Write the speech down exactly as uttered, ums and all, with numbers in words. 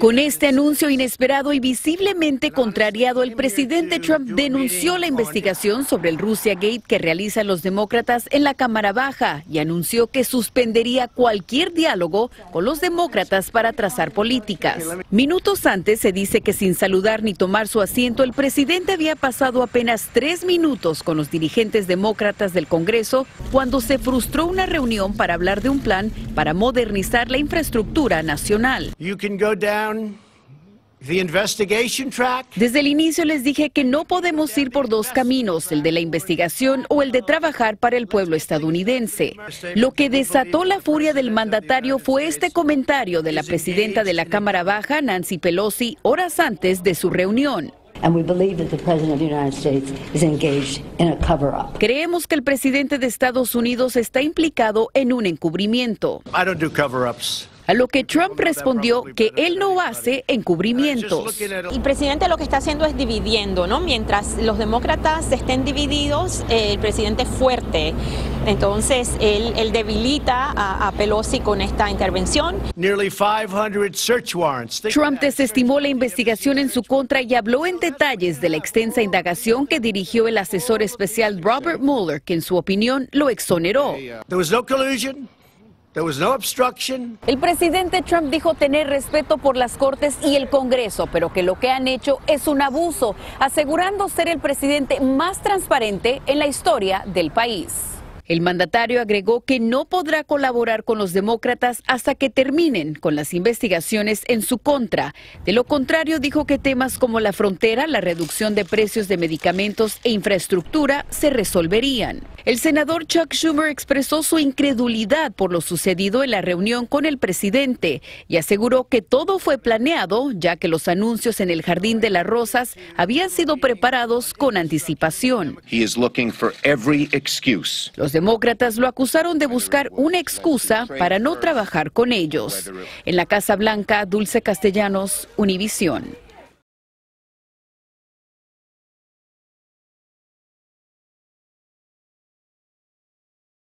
Con este anuncio inesperado y visiblemente contrariado, el presidente Trump denunció la investigación sobre el Russiagate que realizan los demócratas en la Cámara Baja y anunció que suspendería cualquier diálogo con los demócratas para trazar políticas. Minutos antes se dice que sin saludar ni tomar su asiento, el presidente había pasado apenas tres minutos con los dirigentes demócratas del Congreso cuando se frustró una reunión para hablar de un plan para modernizar la infraestructura nacional. Desde el inicio les dije que no podemos ir por dos caminos, el de la investigación o el de trabajar para el pueblo estadounidense. Lo que desató la furia del mandatario fue este comentario de la presidenta de la Cámara Baja, Nancy Pelosi, horas antes de su reunión. Creemos que el presidente de Estados Unidos está implicado en un encubrimiento. A lo que Trump respondió que él no hace encubrimientos. Y presidente lo que está haciendo es dividiendo, ¿no? Mientras los demócratas estén divididos, eh, el presidente es fuerte. Entonces, él, él debilita a, a Pelosi con esta intervención. Trump desestimó la investigación en su contra y habló en detalles de la extensa indagación que dirigió el asesor especial Robert Mueller, que en su opinión lo exoneró. There was no obstruction. El presidente Trump dijo tener respeto por las Cortes y el Congreso, pero que lo que han hecho es un abuso, asegurando ser el presidente más transparente en la historia del país. El mandatario agregó que no podrá colaborar con los demócratas hasta que terminen con las investigaciones en su contra. De lo contrario, dijo que temas como la frontera, la reducción de precios de medicamentos e infraestructura se resolverían. El senador Chuck Schumer expresó su incredulidad por lo sucedido en la reunión con el presidente y aseguró que todo fue planeado, ya que los anuncios en el Jardín de las Rosas habían sido preparados con anticipación. He is looking for every excuse. Los demócratas lo acusaron de buscar una excusa para no trabajar con ellos. En la Casa Blanca, Dulce Castellanos, Univision.